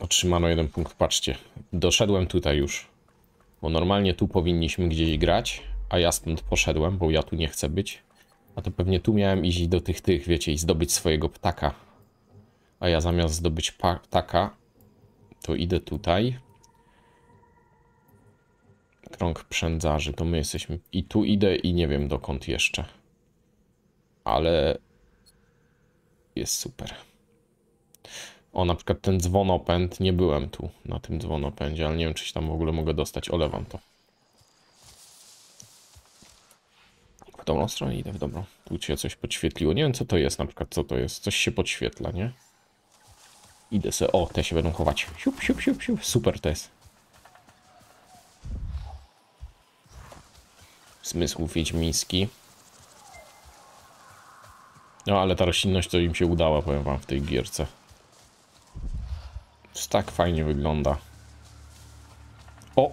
Otrzymano 1 punkt, patrzcie. Doszedłem tutaj już. Bo normalnie tu powinniśmy gdzieś grać, a ja stąd poszedłem, bo ja tu nie chcę być. A to pewnie tu miałem iść do tych, wiecie, i zdobyć swojego ptaka. A ja zamiast zdobyć ptaka, to idę tutaj. Krąg przędzarzy, to my jesteśmy... I tu idę i nie wiem dokąd jeszcze. Ale... jest super. O, na przykład ten dzwonopęd, nie byłem tu na tym dzwonopędzie, ale nie wiem, czy się tam w ogóle mogę dostać. Olewam to. W dobrą stronę idę, w dobrą. Tu się coś podświetliło. Nie wiem, co to jest na przykład, co to jest. Coś się podświetla, nie? Idę se. O, te się będą chować. Siup, siup, siup, siup. Super to jest. Zmysł wiedźmiński. No, ale ta roślinność to im się udała, powiem wam, w tej gierce. Tak fajnie wygląda. O!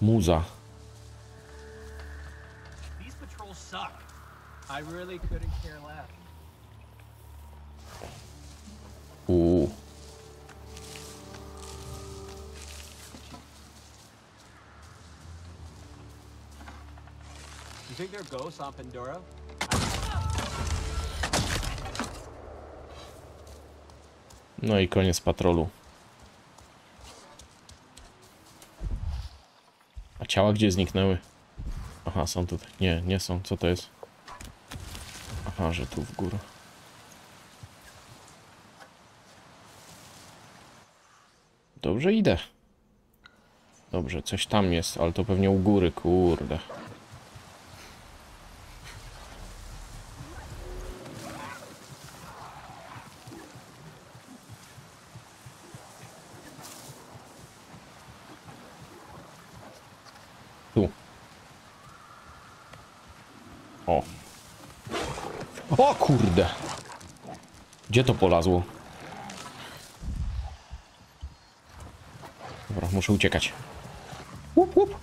Muza. Uuu. No i koniec patrolu. A ciała gdzie zniknęły? Aha, są tutaj. Nie, nie są. Co to jest? Aha, że tu w górę. Dobrze idę. Dobrze, coś tam jest, ale to pewnie u góry, kurde. O kurde! Gdzie to polazło? Dobra, muszę uciekać. Łup, łup.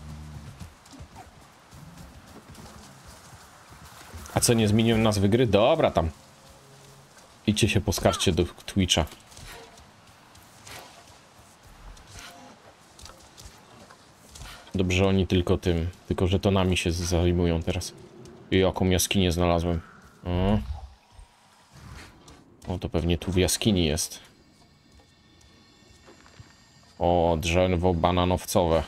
A co, nie zmieniłem nazwy gry? Dobra, tam. Idźcie się poskarżcie do Twitcha. Dobrze, oni tylko tym. Tylko, że to nami się zajmują teraz. I jaką jaskinię znalazłem. O, to pewnie tu w jaskini jest. O, drzewo bananowcowe.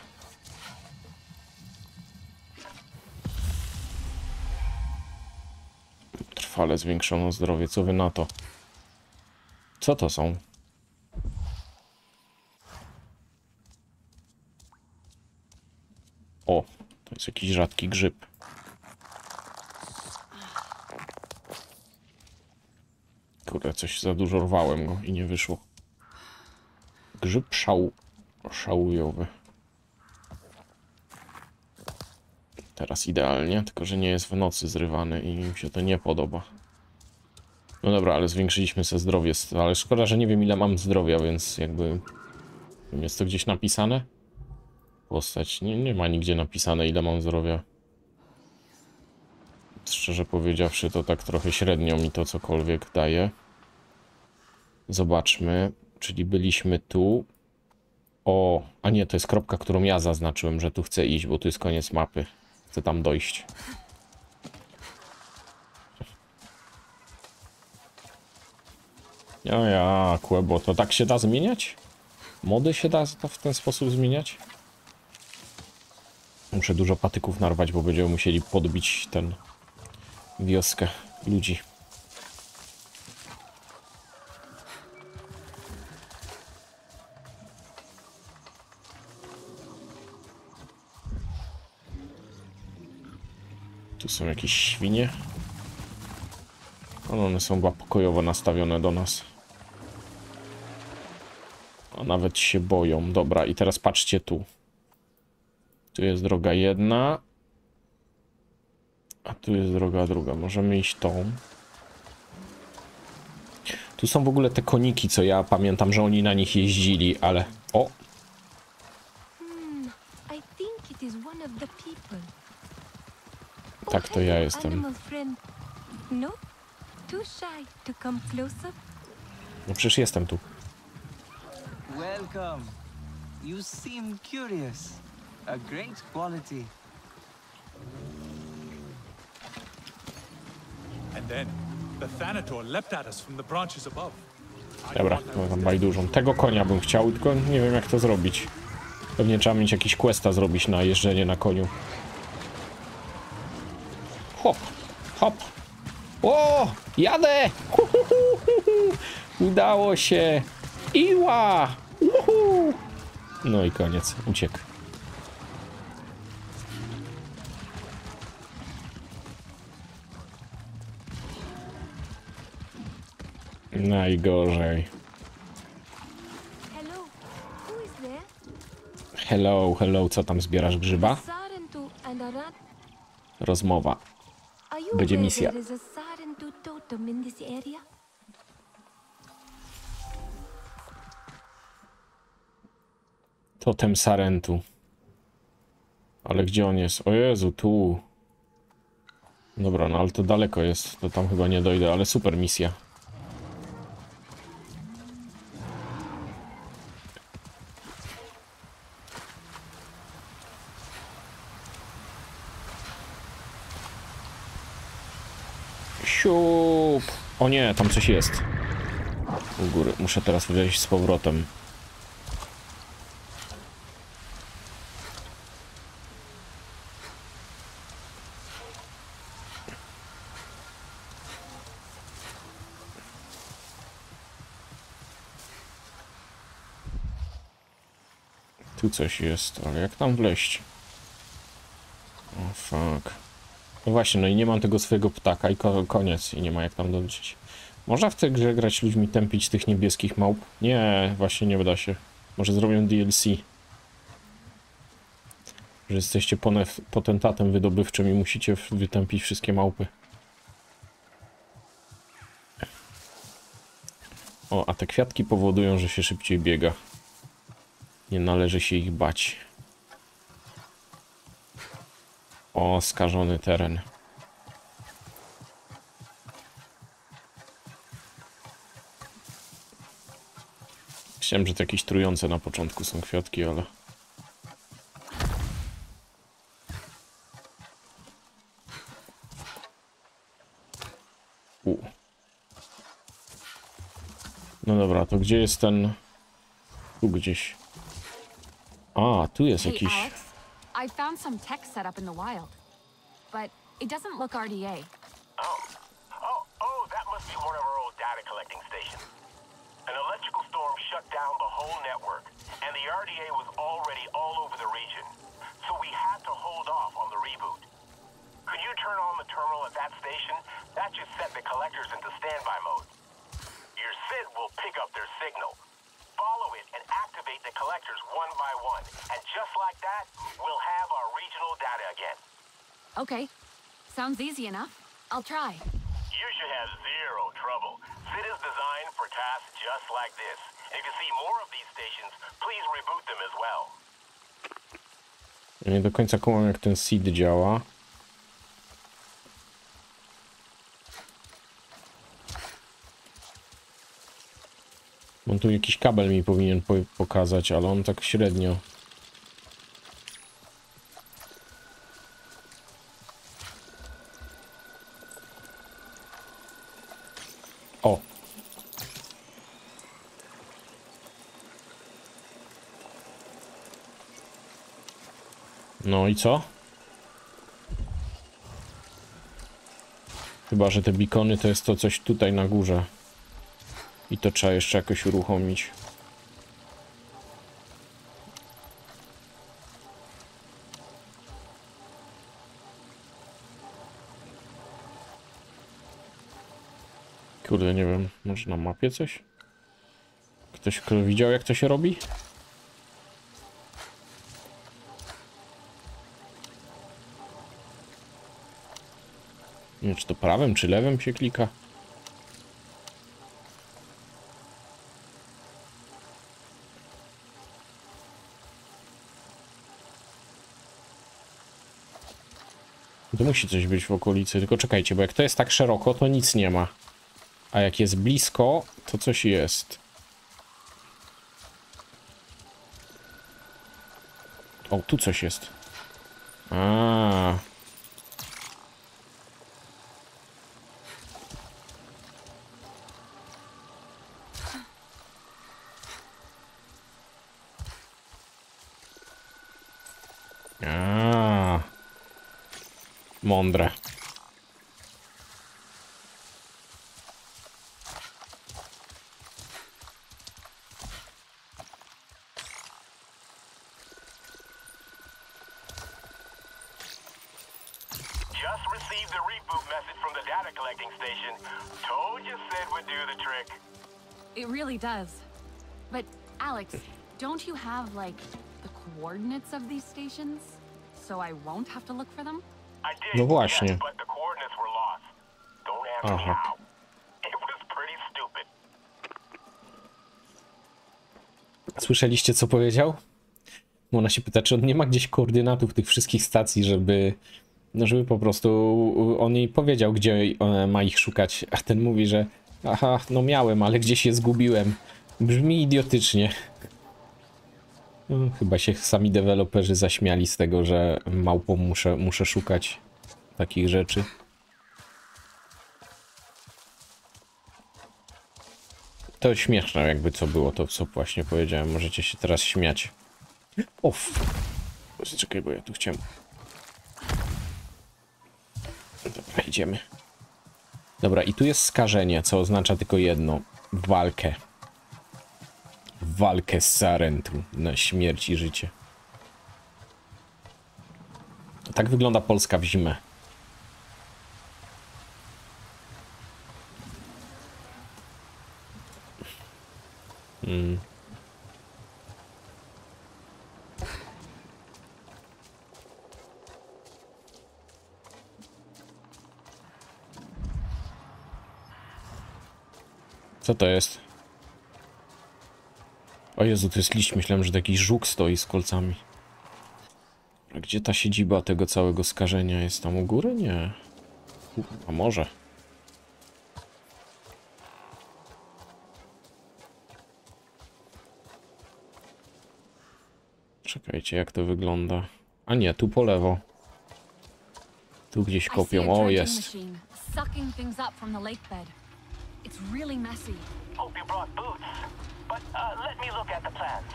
Trwale zwiększono zdrowie. Co wy na to? Co to są? O, to jest jakiś rzadki grzyb. Kurde, coś za dużo rwałem go i nie wyszło. Grzyb szałujowy. Teraz idealnie, tylko że nie jest w nocy zrywany i mi się to nie podoba. No dobra, ale zwiększyliśmy sobie zdrowie, ale szkoda, że nie wiem ile mam zdrowia, więc jakby... Jest to gdzieś napisane? Postać, nie ma nigdzie napisane ile mam zdrowia. Szczerze powiedziawszy, to tak trochę średnio mi to cokolwiek daje. Zobaczmy, czyli byliśmy tu. O, a nie, to jest kropka, którą ja zaznaczyłem, że tu chcę iść, bo tu jest koniec mapy. Chcę tam dojść. O ja, kłebo, to tak się da zmieniać? Mody się da w ten sposób zmieniać? Muszę dużo patyków narwać, bo będziemy musieli podbić ten... wioskę ludzi. Tu są jakieś świnie. One są chyba pokojowo nastawione do nas. A nawet się boją. Dobra, i teraz patrzcie tu. Tu jest droga jedna. A tu jest droga druga. Możemy iść tą. Tu są w ogóle te koniki, co ja pamiętam, że oni na nich jeździli, ale... O! Tak, to ja jestem. No przecież jestem tu. Welcome. You seem curious. A great quality. And then the Thanator leapt at us from the branches above. Dobra, mam bajdurzą. Tego konia bym chciał, tylko nie wiem jak to zrobić. Pewnie trzeba mieć jakiś questa zrobić na jeżdżenie na koniu. Hop, hop. O, jadę! Udało się! Iła! Uhu! No i koniec, uciekł. Najgorzej. Hello, hello, co tam zbierasz, grzyba? Rozmowa. Będzie misja. Totem Sarentu. Ale gdzie on jest? O Jezu, tu. Dobra, no ale to daleko jest. To tam chyba nie dojdę, ale super misja. Siup. O nie, tam coś jest. U góry. Muszę teraz wejść z powrotem. Tu coś jest, ale jak tam wleść? O fuck. No właśnie, no i nie mam tego swojego ptaka i koniec, i nie ma jak tam dotrzeć. Można w tej grze grać ludźmi, tępić tych niebieskich małp? Nie, właśnie nie uda się. Może zrobią DLC. Że jesteście potentatem wydobywczym i musicie wytępić wszystkie małpy. O, a te kwiatki powodują, że się szybciej biega. Nie należy się ich bać. O, skażony teren. Myślałem, że to jakieś trujące na początku są kwiatki, ale... No dobra, to gdzie jest ten... Tu gdzieś. A, tu jest jakiś... I found some tech set up in the wild, but it doesn't look RDA. Oh, that must be one of our old data collecting stations. An electrical storm shut down the whole network, and the RDA was already all over the region, so we had to hold off on the reboot. Could you turn on the terminal at that station? That should set the collectors into standby mode. Your SID will pick up their signal. Follow it and activate the collectors one by one, and just like that, we'll have our regional data again. Okay, sounds easy enough. I'll try. You should have zero trouble. SID is designed for tasks just like this. If you see more of these stations, please reboot them as well. Nie do końca kumam, jak ten SID działa. On tu jakiś kabel mi powinien pokazać, ale on tak średnio. O! No i co? Chyba, że te bikony to jest to coś tutaj na górze. I to trzeba jeszcze jakoś uruchomić. Kurde, nie wiem, może na mapie coś? Ktoś widział, jak to się robi? Nie wiem, czy to prawym, czy lewym się klika. Tu musi coś być w okolicy, tylko czekajcie, bo jak to jest tak szeroko, to nic nie ma. A jak jest blisko, to coś jest. O, tu coś jest. A. Mądre. It really does. But Alex, don't you have like the coordinates of these stations so I won't have to look for them? No właśnie. Aha. Słyszeliście, co powiedział? Ona się pyta, czy on nie ma gdzieś koordynatów tych wszystkich stacji, żeby po prostu on jej powiedział, gdzie ma ich szukać. A ten mówi, że aha, no miałem, ale gdzieś je zgubiłem. Brzmi idiotycznie. No, chyba się sami deweloperzy zaśmiali z tego, że małpą muszę szukać takich rzeczy. To śmieszne jakby co było, to co właśnie powiedziałem. Możecie się teraz śmiać. Uff. Czekaj, bo ja tu chciałem. Dobra, idziemy. Dobra, i tu jest skażenie, co oznacza tylko jedno. Walkę. Walkę z Sarentu na śmierć i życie. Tak wygląda Polska w zimę. Hmm. Co to jest? O Jezu, to jest liść. Myślałem, że taki żuk stoi z kolcami. A gdzie ta siedziba tego całego skażenia? Jest tam u góry? Nie. A może? Czekajcie, jak to wygląda. A nie, tu po lewo. Tu gdzieś kopią. O, jest. It's really messy. Hope you brought boots, but let me look at the plans.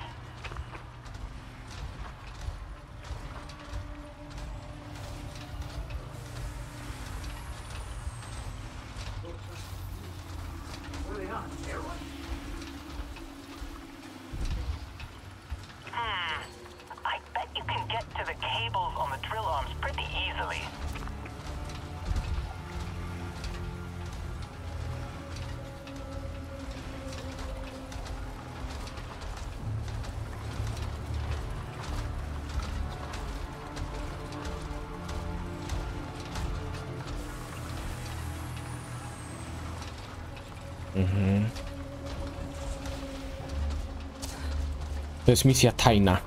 I bet you can get to the cables on the drill arms pretty easily. To jest misja tajna.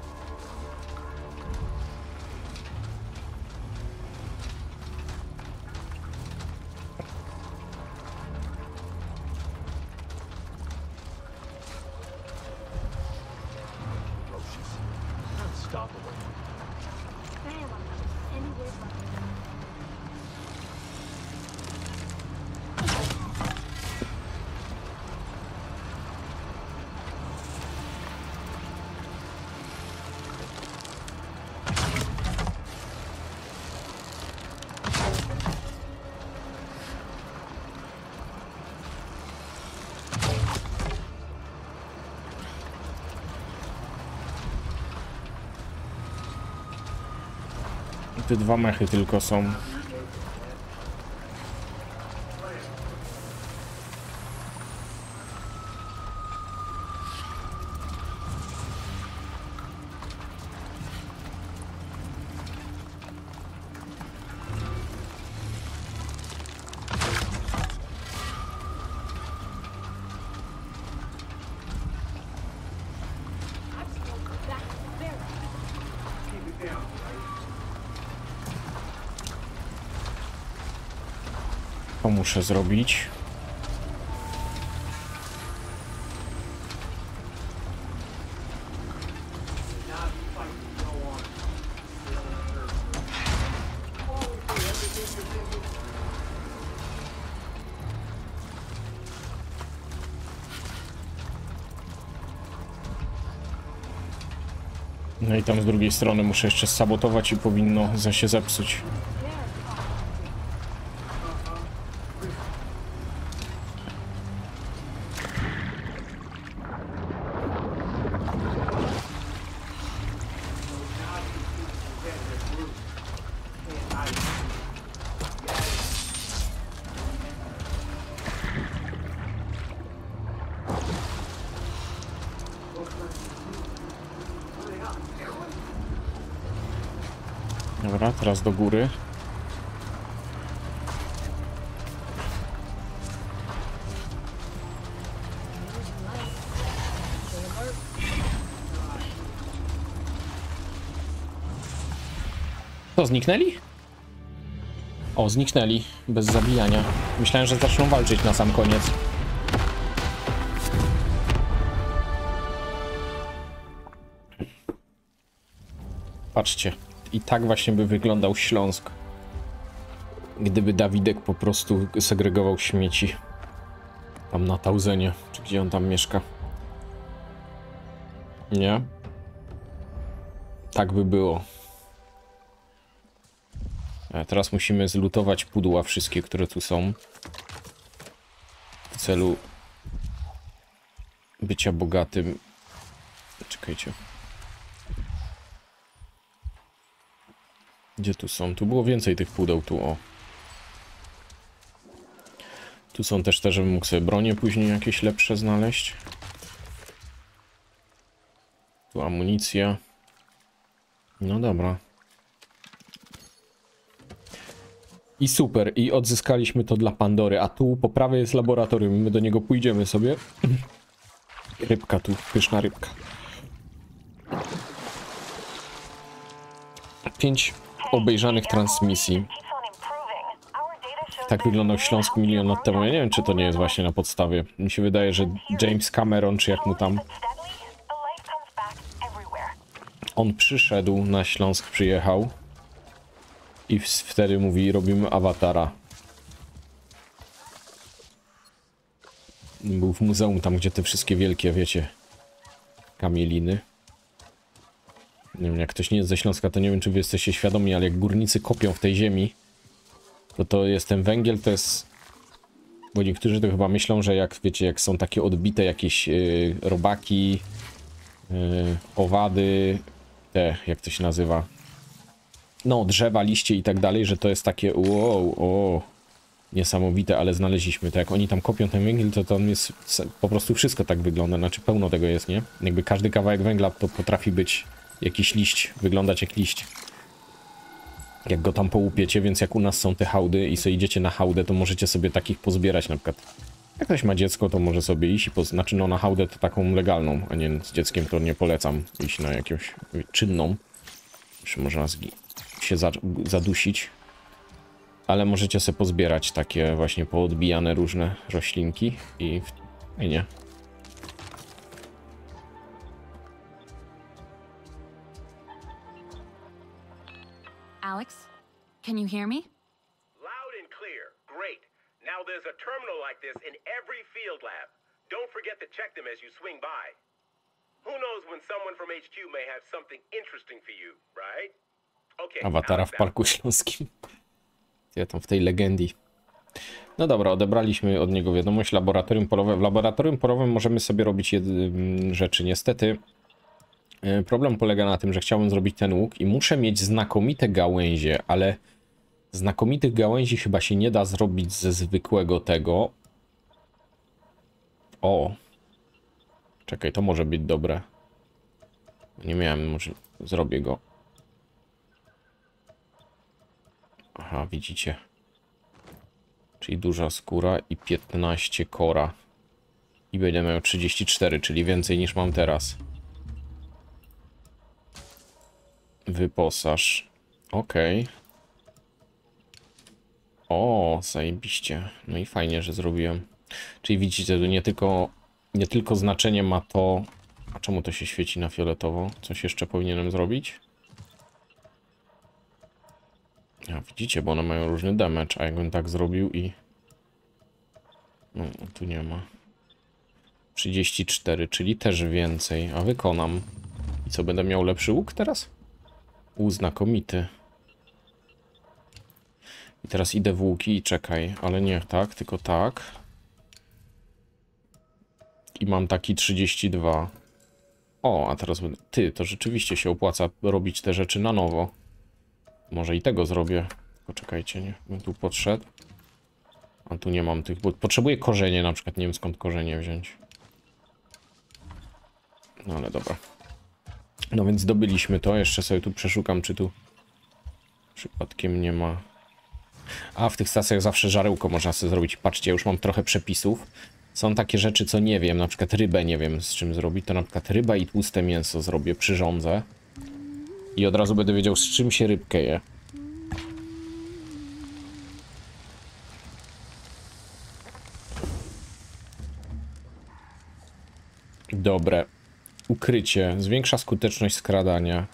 Te dwa mechy tylko są. Muszę zrobić. No i tam z drugiej strony muszę jeszcze sabotować i powinno się zepsuć. Dobra, teraz do góry. Co, zniknęli? O, zniknęli. Bez zabijania. Myślałem, że zaczną walczyć na sam koniec. Patrzcie. I tak właśnie by wyglądał Śląsk, gdyby Dawidek po prostu segregował śmieci tam na Tauzenie, czy gdzie on tam mieszka. Nie? Tak by było. A teraz musimy zlutować pudła wszystkie, które tu są, w celu bycia bogatym. Czekajcie. Gdzie tu są? Tu było więcej tych pudeł, tu o. Tu są też te, żebym mógł sobie bronie później jakieś lepsze znaleźć. Tu amunicja. No dobra. I super, i odzyskaliśmy to dla Pandory, a tu po prawej jest laboratorium, my do niego pójdziemy sobie. Rybka tu, pyszna rybka. 5 obejrzanych transmisji. Tak wyglądał Śląsk milion lat temu. Ja nie wiem, czy to nie jest właśnie na podstawie. Mi się wydaje, że James Cameron, czy jak mu tam... On przyszedł, na Śląsk przyjechał i wtedy mówi, robimy awatara. Był w muzeum, tam gdzie te wszystkie wielkie, wiecie, kamieliny. Nie wiem, jak ktoś nie jest ze Śląska, to nie wiem, czy wy jesteście świadomi, ale jak górnicy kopią w tej ziemi, to jest ten węgiel, to jest... Bo niektórzy to chyba myślą, że jak, wiecie, jak są takie odbite jakieś robaki, owady, te, jak to się nazywa, no, drzewa, liście i tak dalej, że to jest takie wow, o, niesamowite, ale znaleźliśmy to. Jak oni tam kopią ten węgiel, to tam jest po prostu wszystko tak wygląda, znaczy pełno tego jest, nie? Jakby każdy kawałek węgla to potrafi być... Jakiś liść, wyglądać jak liść. Jak go tam połupiecie, więc jak u nas są te hałdy i sobie idziecie na hałdę, to możecie sobie takich pozbierać na przykład. Jak ktoś ma dziecko, to może sobie iść i znaczy no na hałdę to taką legalną, a nie z dzieckiem to nie polecam iść na jakąś czynną. Już można się zadusić. Ale możecie sobie pozbierać takie właśnie poodbijane różne roślinki i nie. Alex, can you hear me? Loud and clear. Great. Now there's a terminal like this in every field lab. Don't forget to check them as you swing by. Who knows when someone from HQ may have something interesting for you, right? Okay. Awatara w Parku Śląskim. Ja tam w tej legendii. No dobra, odebraliśmy od niego wiadomość. Laboratorium polowe. W laboratorium polowym możemy sobie robić rzeczy. Niestety... Problem polega na tym, że chciałbym zrobić ten łuk i muszę mieć znakomite gałęzie, ale znakomitych gałęzi chyba się nie da zrobić ze zwykłego tego. O. Czekaj, to może być dobre. Nie miałem, może zrobię go. Aha, widzicie. Czyli duża skóra i 15 kora. I będę miał 34, czyli więcej niż mam teraz. Wyposaż. Okej. Okay. O, zajebiście. No i fajnie, że zrobiłem. Czyli widzicie, to nie tylko znaczenie ma to... A czemu to się świeci na fioletowo? Coś jeszcze powinienem zrobić? A widzicie, bo one mają różny damage, a jakbym tak zrobił i... No, tu nie ma. 34, czyli też więcej, a wykonam. I co, będę miał lepszy łuk teraz? Znakomity. I teraz idę w łuki i czekaj, ale nie tak, tylko tak. I mam taki 32. O, a teraz będę... Ty, to rzeczywiście się opłaca robić te rzeczy na nowo. Może i tego zrobię. Poczekajcie, nie? Bym tu podszedł. A tu nie mam tych, bo potrzebuję korzenie na przykład. Nie wiem skąd korzenie wziąć. No ale dobra. No więc zdobyliśmy to. Jeszcze sobie tu przeszukam, czy tu przypadkiem nie ma... A w tych stacjach zawsze żarełko można sobie zrobić. Patrzcie, już mam trochę przepisów. Są takie rzeczy, co nie wiem, na przykład rybę nie wiem z czym zrobić, to na przykład ryba i tłuste mięso zrobię, przyrządzę. I od razu będę wiedział, z czym się rybkę je. Dobre. Ukrycie. Zwiększa skuteczność skradania.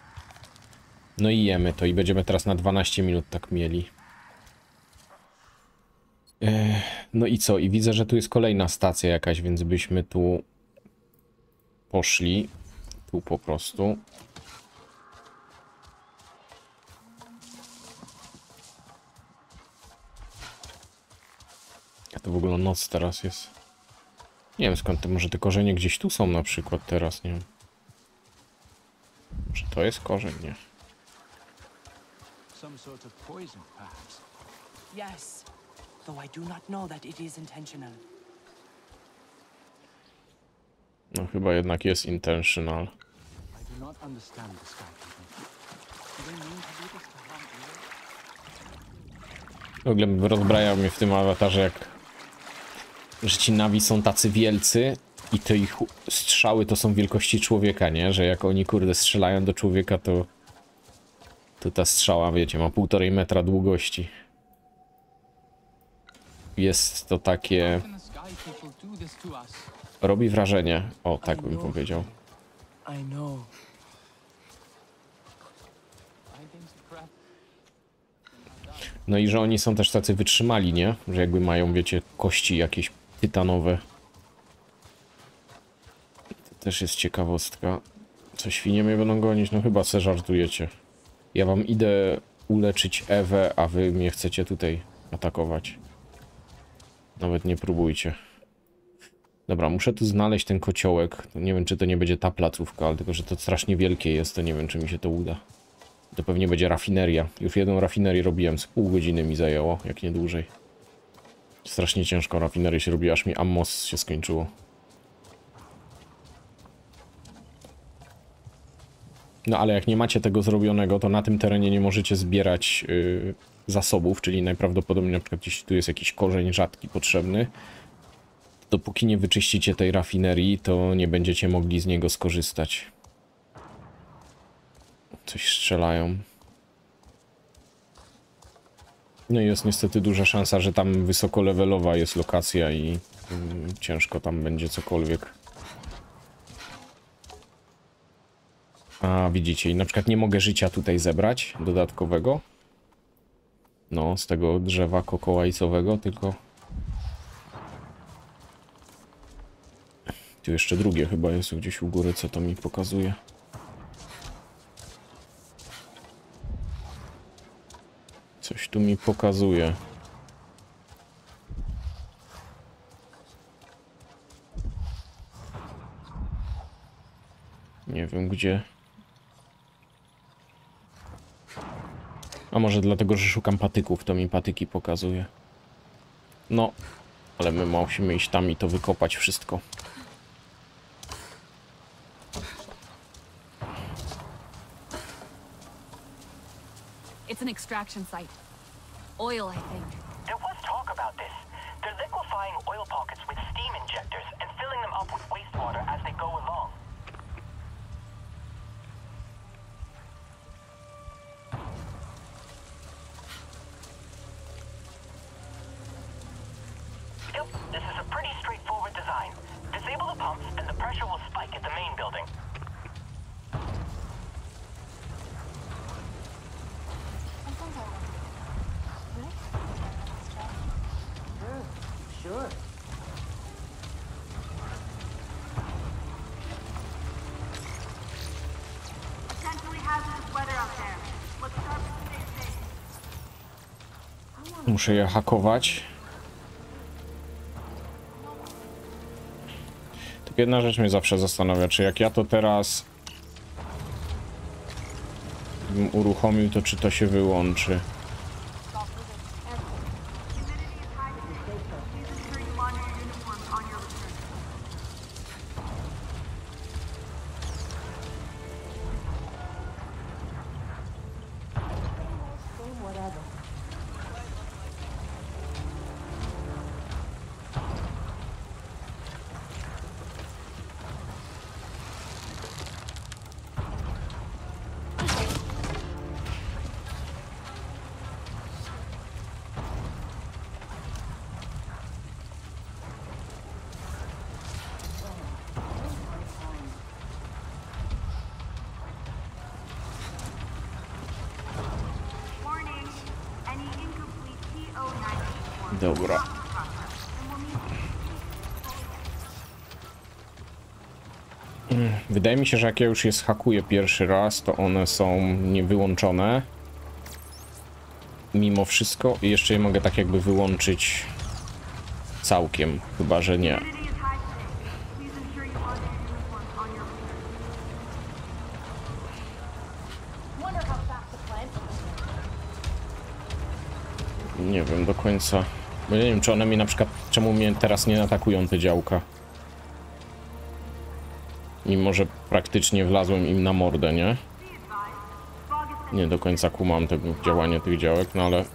No i jemy to i będziemy teraz na 12 minut tak mieli. No i co? I widzę, że tu jest kolejna stacja jakaś, więc byśmy tu poszli. Tu po prostu. A to w ogóle noc teraz jest. Nie wiem skąd, to może te korzenie gdzieś tu są na przykład teraz, nie wiem. Może to jest korzeń, nie? No chyba jednak jest intentional. W ogóle rozbrajał mnie w tym awatarze, jak że ci Na'vi są tacy wielcy i te ich strzały to są wielkości człowieka, nie? Że jak oni kurde strzelają do człowieka, to ta strzała, wiecie, ma 1,5 metra długości. Jest to takie... Robi wrażenie. O, tak bym powiedział. No i że oni są też tacy wytrzymali, nie? Że jakby mają, wiecie, kości jakieś tytanowe. To też jest ciekawostka. Co, świnie mnie będą gonić? No chyba se żartujecie. Ja wam idę uleczyć Ewę, a wy mnie chcecie tutaj atakować. Nawet nie próbujcie. Dobra, muszę tu znaleźć ten kociołek. Nie wiem, czy to nie będzie ta placówka, ale tylko, że to strasznie wielkie jest, to nie wiem, czy mi się to uda. To pewnie będzie rafineria. Już jedną rafinerię robiłem, z pół godziny mi zajęło, jak nie dłużej. Strasznie ciężko rafinerię się robi, aż mi Amos się skończyło. No ale jak nie macie tego zrobionego, to na tym terenie nie możecie zbierać zasobów, czyli najprawdopodobniej na przykład jeśli tu jest jakiś korzeń rzadki potrzebny, dopóki nie wyczyścicie tej rafinerii, to nie będziecie mogli z niego skorzystać. Coś strzelają. No i jest niestety duża szansa, że tam wysokolevelowa jest lokacja i ciężko tam będzie cokolwiek. A widzicie, i na przykład nie mogę życia tutaj zebrać dodatkowego. No, z tego drzewa kokołajcowego, tylko... Tu jeszcze drugie chyba jest gdzieś u góry, co to mi pokazuje. Coś tu mi pokazuje. Nie wiem gdzie. A może dlatego, że szukam patyków, to mi patyki pokazuje. No, ale my musimy iść tam i to wykopać wszystko. It's an extraction site. Oil, I think. There was talk about this. They're liquefying oil pockets with steam injectors and filling them up with wastewater as they go along. muszę je hakować. Tylko jedna rzecz mnie zawsze zastanawia, czy jak ja to teraz bym uruchomił, to czy to się wyłączy. Dobra. Wydaje mi się, że jak ja już je zhakuję pierwszy raz, to one są niewyłączone. Mimo wszystko. I jeszcze je mogę tak jakby wyłączyć całkiem. Chyba, że nie. Nie wiem do końca. Bo nie wiem, czy one mi na przykład... Czemu mnie teraz nie atakują te działka? Mimo, że praktycznie wlazłem im na mordę, nie? Nie do końca kumam tego działania tych działek, no ale...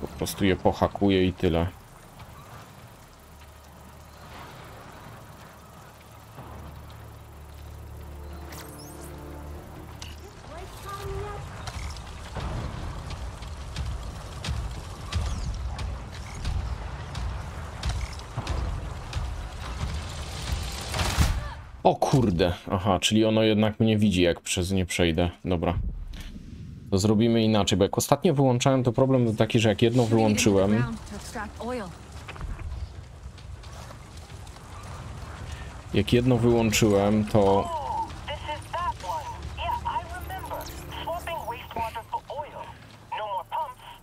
Po prostu je pohakuję i tyle. O kurde, aha, czyli ono jednak mnie widzi, jak przez nie przejdę. Dobra, to zrobimy inaczej, bo jak ostatnio wyłączałem, to problem był taki, że jak jedno wyłączyłem,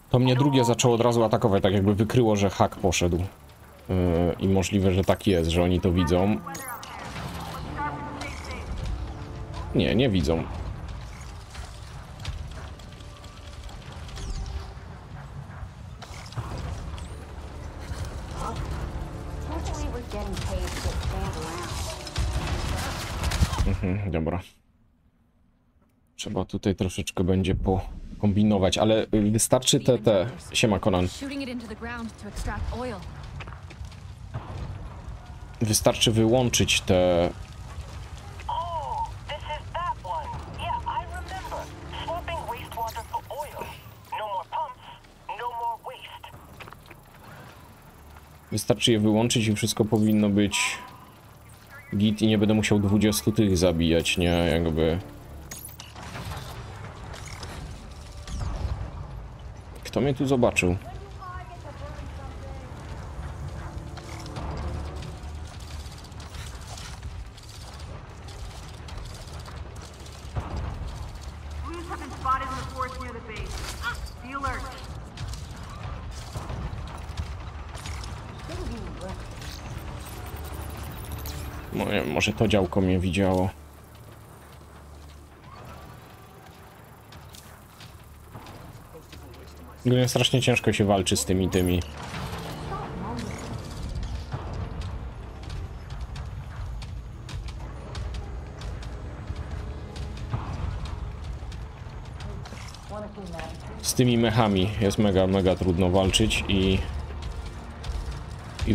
to mnie drugie zaczęło od razu atakować, tak jakby wykryło, że hak poszedł. I możliwe, że tak jest, że oni to widzą. Nie, nie widzą. Dobra. Trzeba tutaj troszeczkę będzie pokombinować, ale wystarczy te... Siema, Conan. Wystarczy wyłączyć te... Wystarczy je wyłączyć i wszystko powinno być git i nie będę musiał 20 tych zabijać, nie? Jakby... Kto mnie tu zobaczył? Może to działko mnie widziało. Strasznie ciężko się walczy z tymi. Z tymi mechami jest mega trudno walczyć i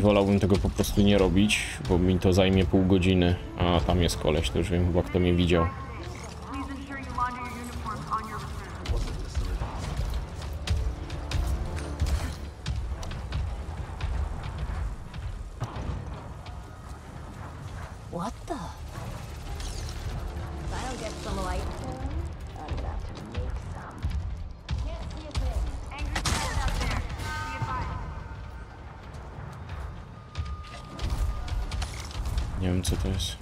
wolałbym tego po prostu nie robić, bo mi to zajmie pół godziny. A tam jest koleś, to już wiem chyba, kto mnie widział. Nie wiem, co to jest.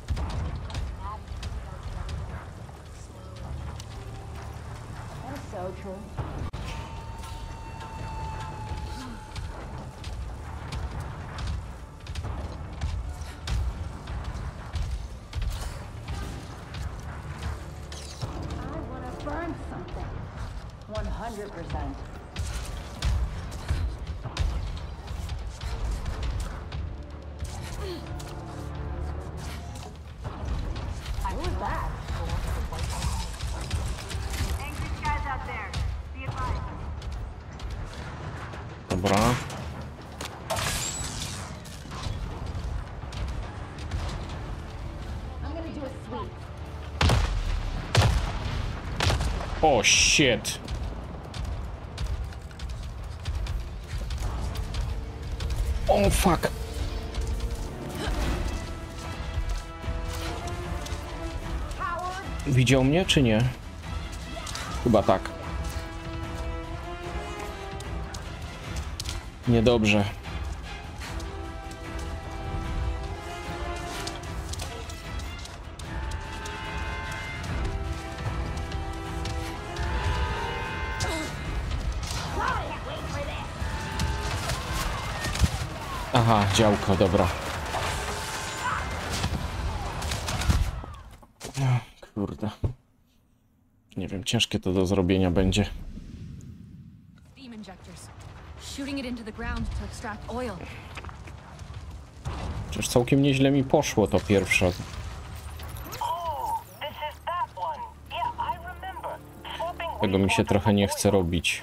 100%. Dobra. O, shit. O, fuck. Widział mnie, czy nie? Chyba tak. Niedobrze. Aha, działko, dobra. Kurde. Nie wiem, ciężkie to do zrobienia będzie. Przecież całkiem nieźle mi poszło to pierwsze. Tego mi się trochę nie chce robić.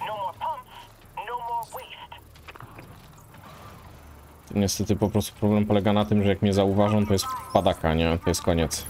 Niestety po prostu problem polega na tym, że jak mnie zauważą, to jest padaka, nie? To jest koniec.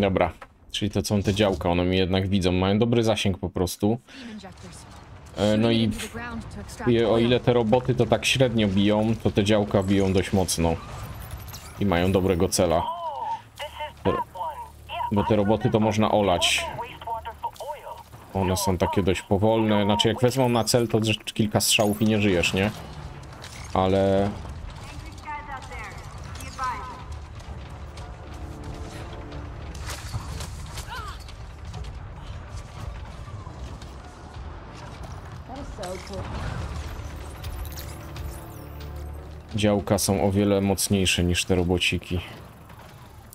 Dobra, czyli to są te działka, one mi jednak widzą, mają dobry zasięg po prostu. No i o ile te roboty to tak średnio biją, to te działka biją dość mocno. I mają dobrego cela. Bo te roboty to można olać. One są takie dość powolne, znaczy jak wezmą na cel, to kilka strzałów i nie żyjesz, nie? Ale... Działka są o wiele mocniejsze niż te robociki.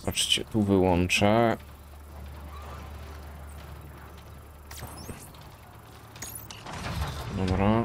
Patrzcie, tu wyłączę. Dobra.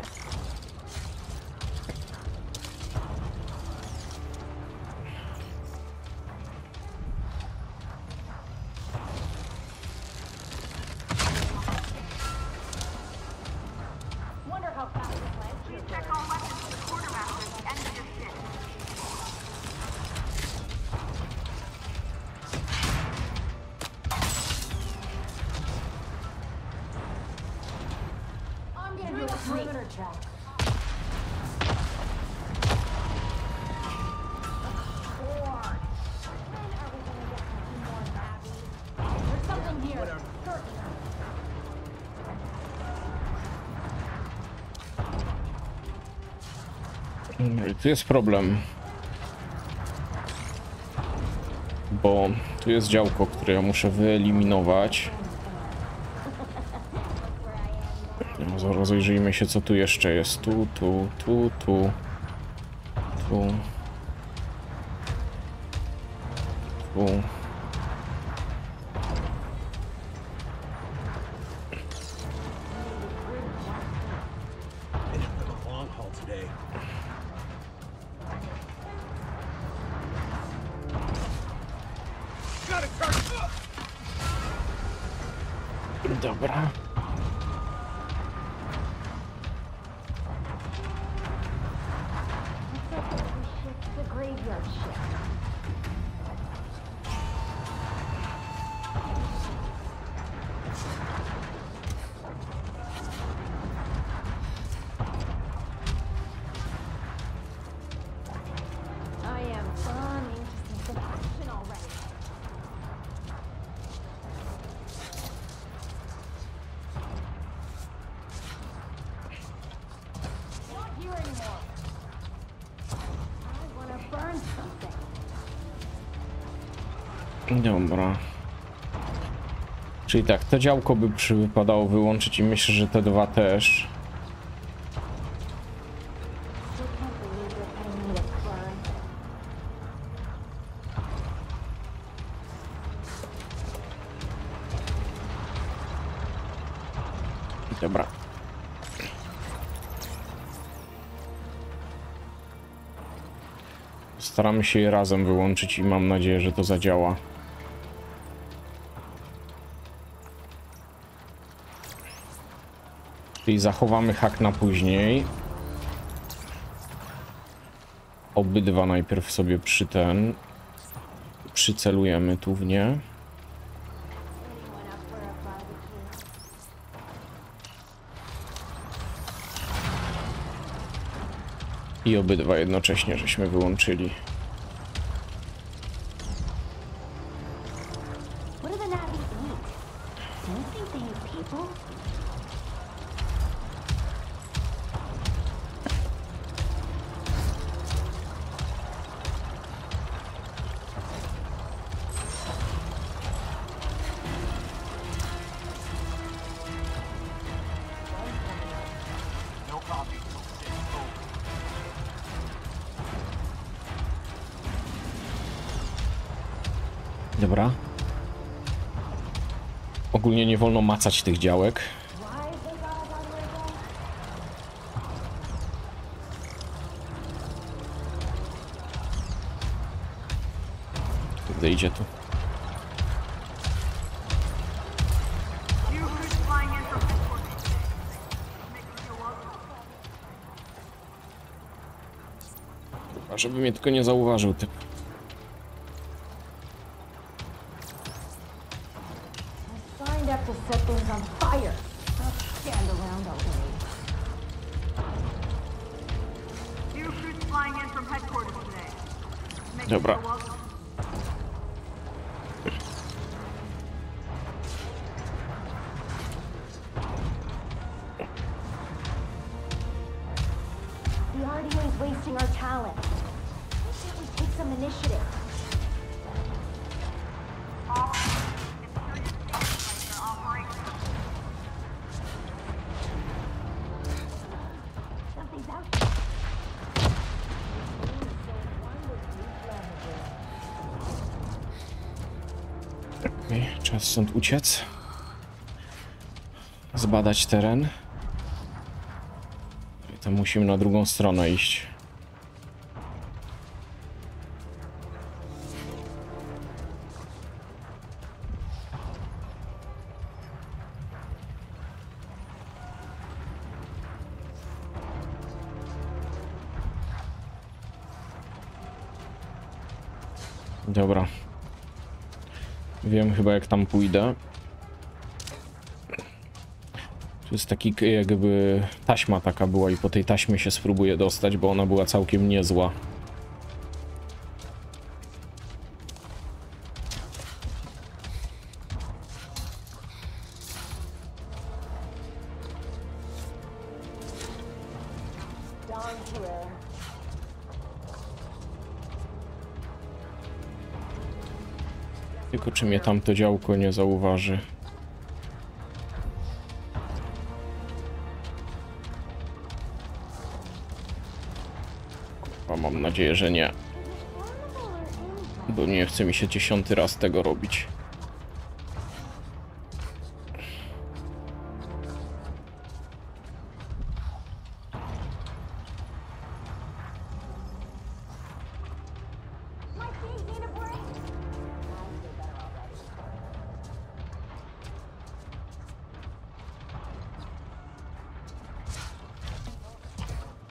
Tu jest problem, bo tu jest działko, które ja muszę wyeliminować. No, zaraz rozejrzyjmy się, co tu jeszcze jest. Tu. Dobra. Dobra. Czyli tak, to działko by przypadało wyłączyć i myślę, że te dwa też. Dobra. Staramy się je razem wyłączyć i mam nadzieję, że to zadziała. Czyli zachowamy hak na później. Obydwa najpierw sobie przycelujemy tu w nie. I obydwa jednocześnie żeśmy wyłączyli. Dobra. Ogólnie nie wolno macać tych działek. Gdy idzie tu. Chyba, żeby mnie tylko nie zauważył typ. Dobra. Czas stąd uciec. Zbadać teren. I to musimy na drugą stronę iść. Dobra. Wiem chyba jak tam pójdę. Tu jest taki jakby taśma taka była i po tej taśmie się spróbuję dostać, bo ona była całkiem niezła. Tylko czy mnie tamto działko nie zauważy? Kurwa, mam nadzieję, że nie. Bo nie chce mi się 10. raz tego robić.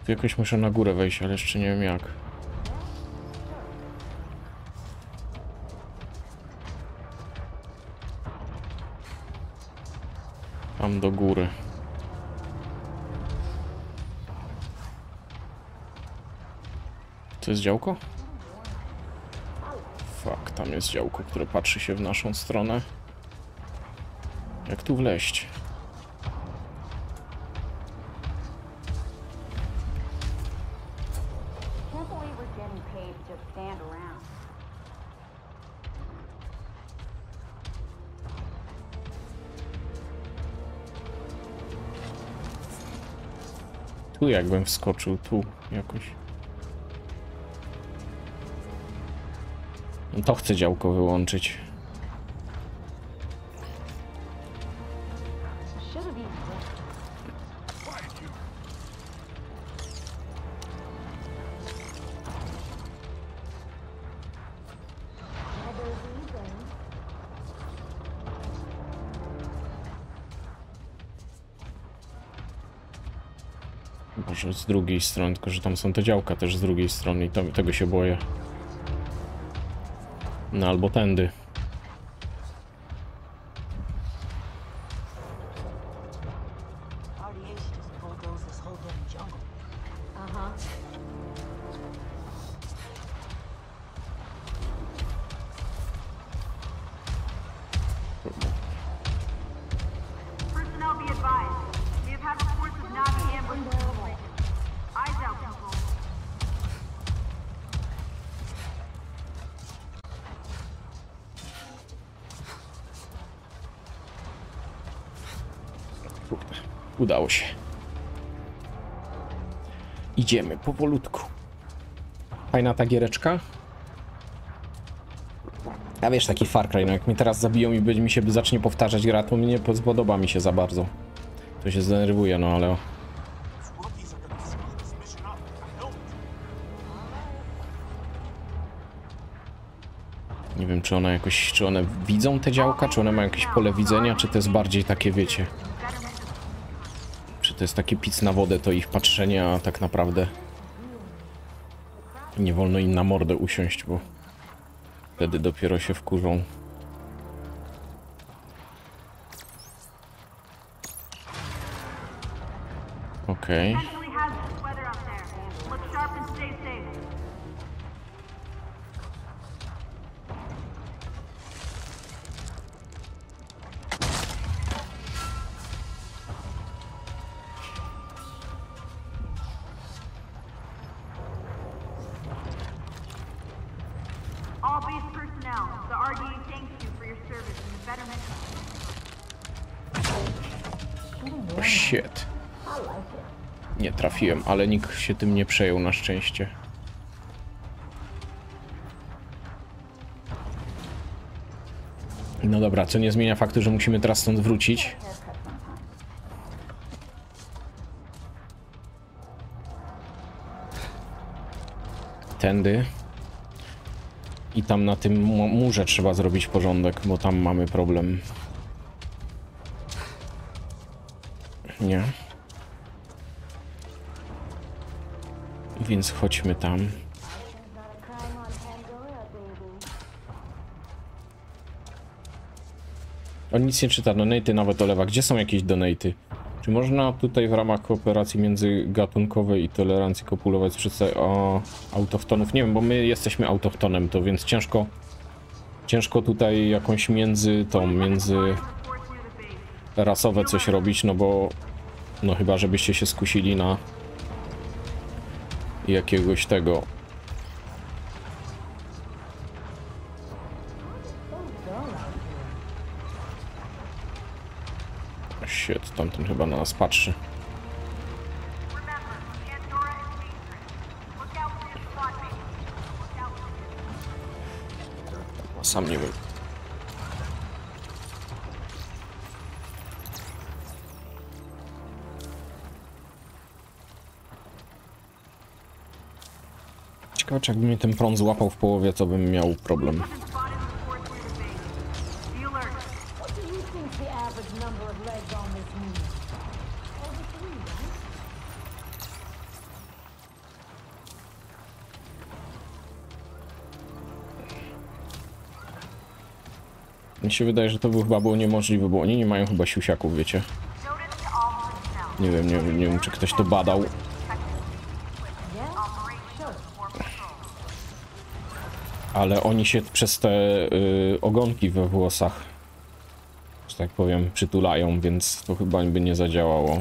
Jakoś muszę na górę wejść, ale jeszcze nie wiem jak. Tam do góry. To jest działko? Fuck, tam jest działko, które patrzy się w naszą stronę. Jak tu wleść? Tu jakbym wskoczył, tu jakoś. To chcę działko wyłączyć. Może z drugiej strony, tylko że tam są te działka też z drugiej strony i to, tego się boję. No albo tędy. Udało się. Idziemy powolutku. Fajna ta giereczka. A wiesz, taki Far Cry, no jak mnie teraz zabiją i mi się zacznie powtarzać gra, to mnie podoba mi się za bardzo. To się zdenerwuje, no ale... Nie wiem, czy one jakoś... Czy one widzą te działka, czy one mają jakieś pole widzenia, czy to jest bardziej takie, wiecie... To jest taki pic na wodę, to ich patrzenie, a tak naprawdę nie wolno im na mordę usiąść, bo wtedy dopiero się wkurzą. Okej. Okay. Ale nikt się tym nie przejął na szczęście. No dobra, co nie zmienia faktu, że musimy teraz stąd wrócić. Tędy. I tam na tym murze trzeba zrobić porządek, bo tam mamy problem. Nie? Więc chodźmy tam. On nic nie czyta, donaty nawet olewa. Gdzie są jakieś donaty? Czy można tutaj w ramach kooperacji międzygatunkowej i tolerancji kopulować przedstawić o autochtonów? Nie wiem, bo my jesteśmy autochtonem, to więc ciężko tutaj jakąś międzyrasowe coś robić, no bo no chyba żebyście się skusili na jakiegoś tego. Shit, tamten chyba na nas patrzy. Sam nie wiem. Czy jakby mnie ten prąd złapał w połowie, to bym miał problem. Mi się wydaje, że to by chyba było niemożliwe, bo oni nie mają chyba siusiaków, wiecie. Nie wiem, czy ktoś to badał. Ale oni się przez te ogonki we włosach, że tak powiem, przytulają, więc to chyba by nie zadziałało.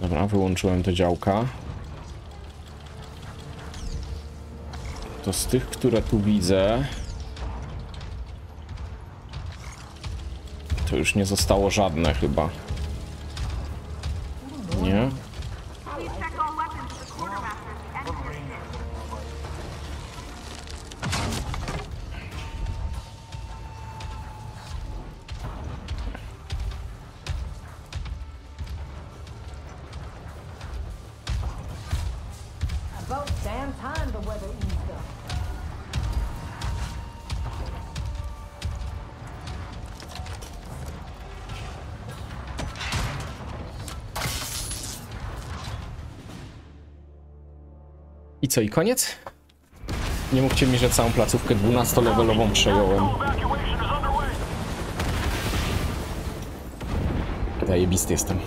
Dobra, wyłączyłem te działka. To z tych, które tu widzę, To już nie zostało żadne chyba. Nie? I co, i koniec? Nie mówcie mi, że całą placówkę 12-levelową przejąłem. Zajebisty jestem.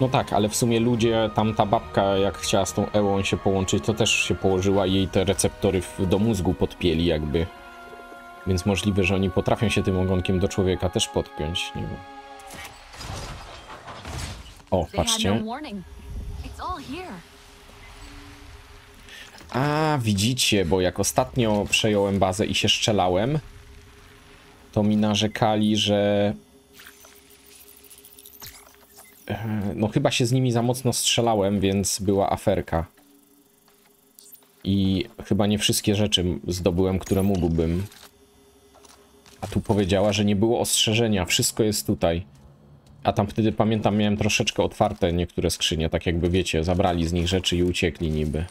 No tak, ale w sumie ludzie, tam ta babka, jak chciała z tą Ełą się połączyć, to też się położyła i jej te receptory do mózgu podpięli jakby. Więc możliwe, że oni potrafią się tym ogonkiem do człowieka też podpiąć, nie wiem. O, patrzcie. A, widzicie, bo jak ostatnio przejąłem bazę i się strzelałem, to mi narzekali, że... No chyba się z nimi za mocno strzelałem, więc była aferka. I chyba nie wszystkie rzeczy zdobyłem, które mógłbym. A tu powiedziała, że nie było ostrzeżenia, wszystko jest tutaj. A tam wtedy, pamiętam, miałem troszeczkę otwarte niektóre skrzynie, tak jakby, wiecie, zabrali z nich rzeczy i uciekli niby.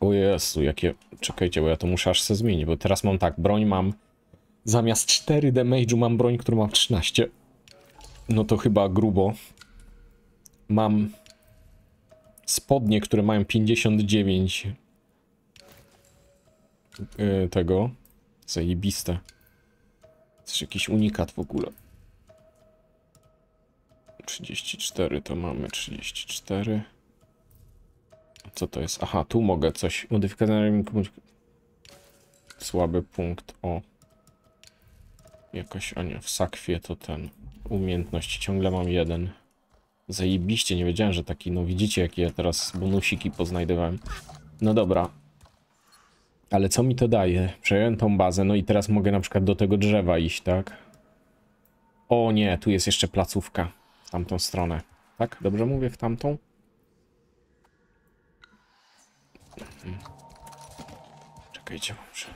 O Jezu, jakie... Czekajcie, bo ja to muszę aż se zmienić, bo teraz mam tak, broń mam... Zamiast 4 damage'u mam broń, którą mam 13. No to chyba grubo. Mam... Spodnie, które mają 59... tego... Zajebiste. To jest jakiś unikat w ogóle. 34 to mamy, 34. Co to jest? Aha, tu mogę coś. Modyfikatorem. Słaby punkt. O. Jakoś, a nie, w sakwie to ten. Umiejętności. Ciągle mam 1. Zajebiście, nie wiedziałem, że taki. No widzicie, jakie ja teraz bonusiki poznajdowałem. No dobra. Ale co mi to daje? Przejąłem tą bazę, no i teraz mogę na przykład do tego drzewa iść, tak? O nie, tu jest jeszcze placówka. W tamtą stronę. Tak? Dobrze mówię? W tamtą? Czekajcie, muszę.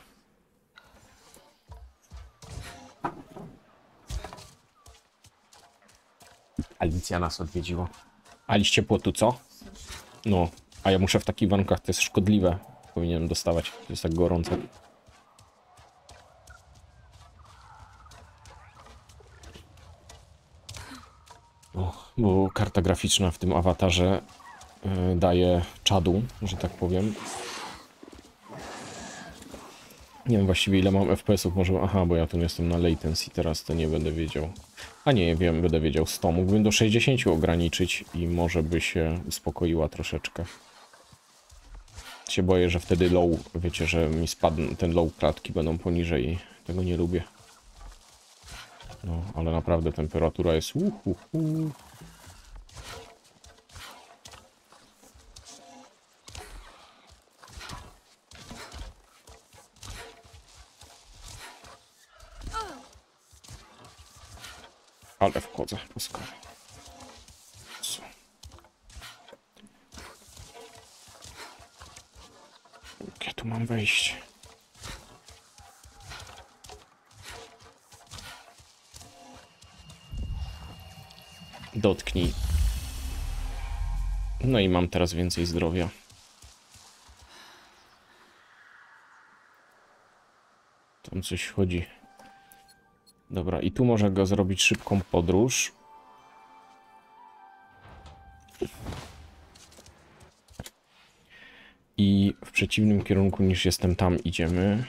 Alicja nas odwiedziła. A liść ciepło tu, co? No, a ja muszę w takich warunkach, to jest szkodliwe. Powinienem dostawać, to jest tak gorąco. Bo karta graficzna w tym awatarze daje czadu, że tak powiem. Nie wiem właściwie, ile mam FPS-ów, może... Aha, bo ja tu jestem na latency, teraz to nie będę wiedział. A nie, wiem, będę wiedział 100, mógłbym do 60 ograniczyć i może by się uspokoiła troszeczkę. Się boję, że wtedy low, wiecie, że mi spadną, ten low klatki będą poniżej. Tego nie lubię. No, ale naprawdę temperatura jest Ale wchodzę, puszczę. Ja tu mam wejść. Dotknij. No i mam teraz więcej zdrowia. Tam coś chodzi. Dobra, i tu może go zrobić szybką podróż. I w przeciwnym kierunku niż jestem tam idziemy.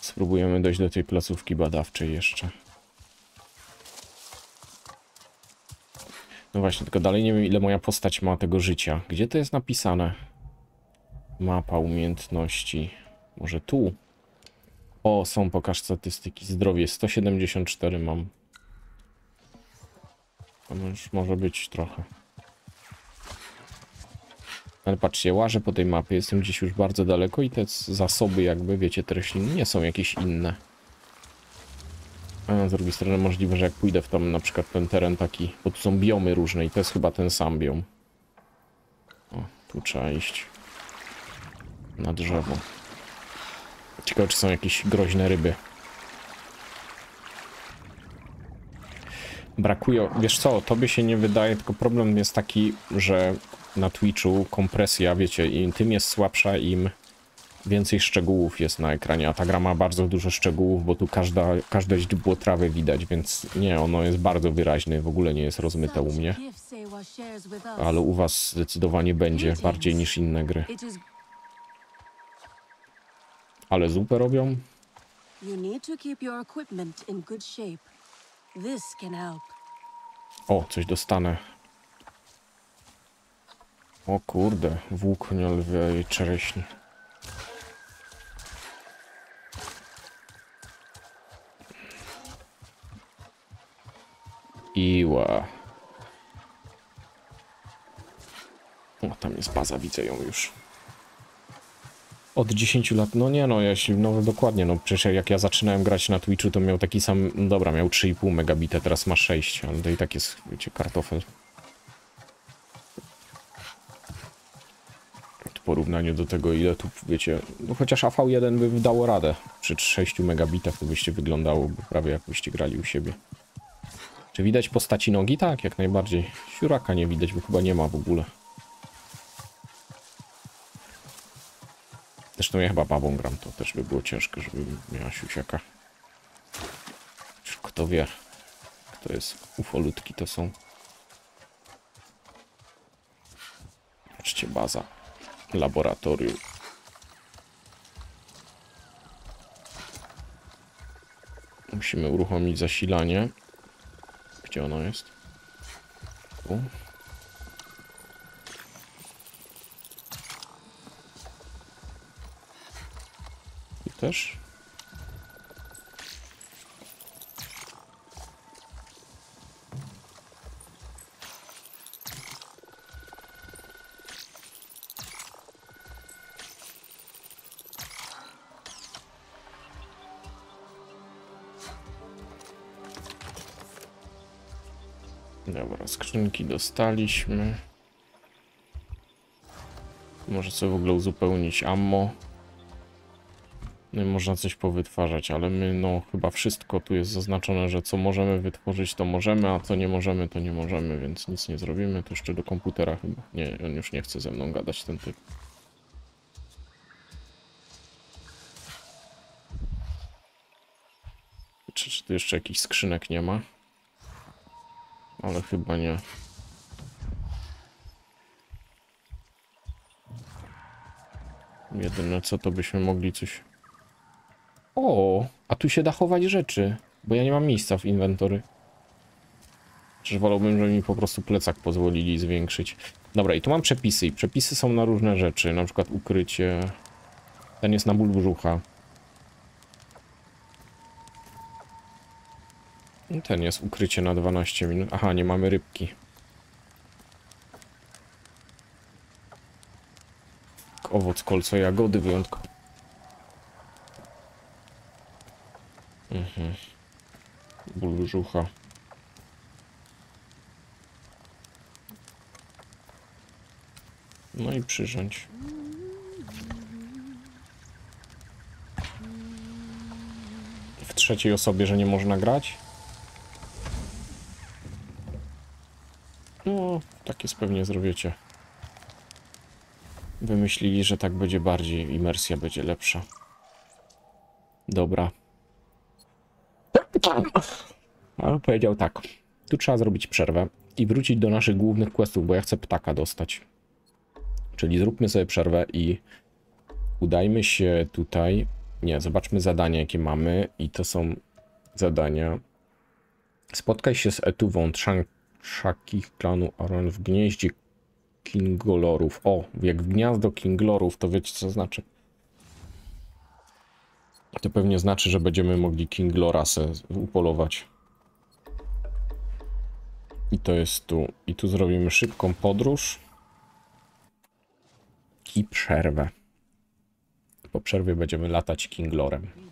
Spróbujemy dojść do tej placówki badawczej jeszcze. No właśnie, tylko dalej nie wiem, ile moja postać ma tego życia. Gdzie to jest napisane? Mapa umiejętności. Może tu? O, są, pokaż statystyki. Zdrowie 174 mam. To już może być trochę. Ale patrzcie, łażę po tej mapie, jestem gdzieś już bardzo daleko i te zasoby jakby, wiecie, te rośliny nie są jakieś inne. A z drugiej strony możliwe, że jak pójdę w tam na przykład ten teren taki, bo tu są biomy różne i to jest chyba ten sam biom. O, tu trzeba iść. Na drzewo. Ciekawe, czy są jakieś groźne ryby. Brakuje, wiesz co, tobie się nie wydaje, tylko problem jest taki, że na Twitchu kompresja, wiecie, im tym jest słabsza, im więcej szczegółów jest na ekranie, a ta gra ma bardzo dużo szczegółów, bo tu każde źdźbło trawy widać, więc nie, ono jest bardzo wyraźne, w ogóle nie jest rozmyte u mnie. Ale u was zdecydowanie będzie, bardziej niż inne gry. Ale zupę robią? O, coś dostanę. O kurde, włóknia lwiej czereśni. Iła. O, tam jest baza, widzę ją już. Od 10 lat, no nie no, jeśli, no dokładnie, no przecież jak ja zaczynałem grać na Twitchu, to miał taki sam, no dobra, miał 3,5 megabita, teraz ma 6, ale to i tak jest, wiecie, kartofel. W porównaniu do tego, ile tu, wiecie, no chociaż AV1 by dało radę, przy 6 megabitach to byście wyglądało prawie jakbyście grali u siebie. Czy widać postaci nogi? Tak, jak najbardziej. Siuraka nie widać, bo chyba nie ma w ogóle. Zresztą ja chyba babą gram, to też by było ciężko, żeby miała siusiaka. Kto wie, kto jest ufolutki, to są. Patrzcie, baza. Laboratorium. Musimy uruchomić zasilanie. Gdzie ono jest? Tu. Też? Dobra, skrzynki dostaliśmy. Może sobie w ogóle uzupełnić ammo. Można coś powytwarzać, ale my no chyba wszystko tu jest zaznaczone, że co możemy wytworzyć to możemy, a co nie możemy to nie możemy, więc nic nie zrobimy. To jeszcze do komputera chyba. Nie, on już nie chce ze mną gadać, ten typ. Czy tu jeszcze jakichś skrzynek nie ma? Ale chyba nie. Jedyne co to byśmy mogli coś... O, a tu się da chować rzeczy, bo ja nie mam miejsca w inwentory. Przecież wolałbym, żeby mi po prostu plecak pozwolili zwiększyć. Dobra, i tu mam przepisy i przepisy są na różne rzeczy, na przykład ukrycie. Ten jest na ból brzucha. Ten jest ukrycie na 12 minut. Aha, nie mamy rybki. Owoc, kolco, jagody wyjątkowo. Ból brzucha. No i przyrządź. W trzeciej osobie, że nie można grać? No, tak jest pewnie zrobicie. Wymyślili, że tak będzie bardziej, imersja będzie lepsza. Dobra. Ale powiedział tak, tu trzeba zrobić przerwę i wrócić do naszych głównych questów, bo ja chcę ptaka dostać. Czyli zróbmy sobie przerwę i udajmy się tutaj. Nie, zobaczmy zadania jakie mamy i to są zadania. Spotkaj się z Etu Wątrzanka, Szakich klanu Aron w gnieździe Kinglorów. O, jak w gniazdo Kinglorów, to wiecie co znaczy. To pewnie znaczy, że będziemy mogli Kinglora upolować. I to jest tu. I tu zrobimy szybką podróż. i przerwę. Po przerwie będziemy latać Kinglorem.